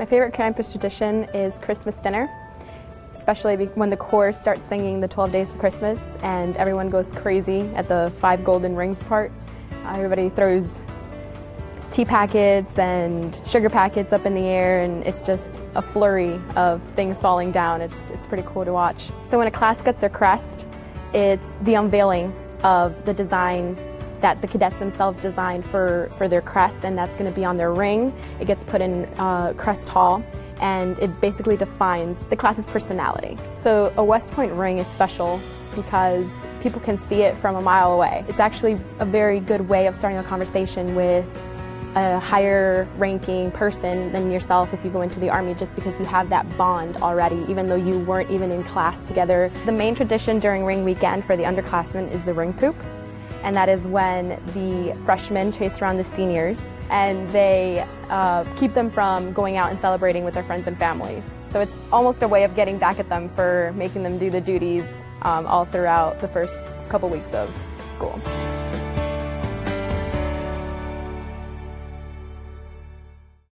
My favorite campus tradition is Christmas dinner, especially when the choir starts singing the 12 Days of Christmas and everyone goes crazy at the 5 golden rings part. Everybody throws tea packets and sugar packets up in the air, and it's just a flurry of things falling down. It's pretty cool to watch. So when a class gets their crest, it's the unveiling of the design that the cadets themselves designed for their crest, and that's going to be on their ring. It gets put in Crest Hall, and it basically defines the class's personality. So a West Point ring is special because people can see it from a mile away. It's actually a very good way of starting a conversation with a higher ranking person than yourself if you go into the Army, just because you have that bond already, even though you weren't even in class together. The main tradition during ring weekend for the underclassmen is the ring poop, and that is when the freshmen chase around the seniors and they keep them from going out and celebrating with their friends and families. So it's almost a way of getting back at them for making them do the duties all throughout the first couple weeks of school.